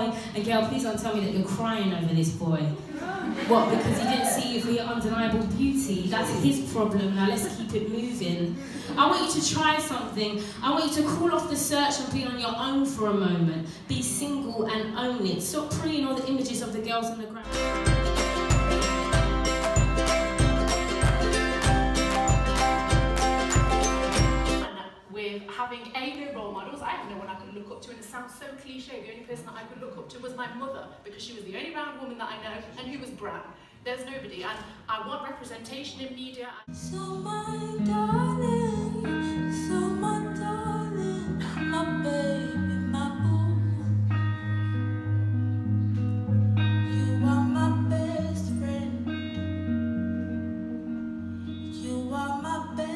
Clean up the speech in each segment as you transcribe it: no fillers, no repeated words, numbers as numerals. boy. And girl, please don't tell me that you're crying over this boy. What, because he didn't see you for your undeniable beauty? That's his problem. Now let's keep it moving. I want you to try something. I want you to call off the search and be on your own for a moment. Be single and own it. Stop preying all the images of the girls on the ground. Having A, no role models, I had no one I could look up to, and it sounds so cliche, the only person that I could look up to was my mother, because she was the only round woman that I know, and who was brown. There's nobody, and I want representation in media. So my darling, so my darling, my baby, my boo, you are my best friend, you are my best friend.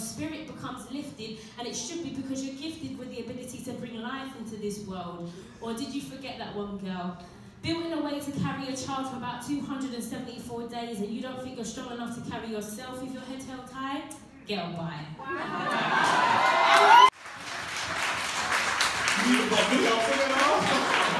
Spirit becomes lifted, and it should be because you're gifted with the ability to bring life into this world. Or did you forget that one, girl? Built in a way to carry a child for about 274 days, and you don't think you're strong enough to carry yourself with your head held high? Girl, bye. Wow.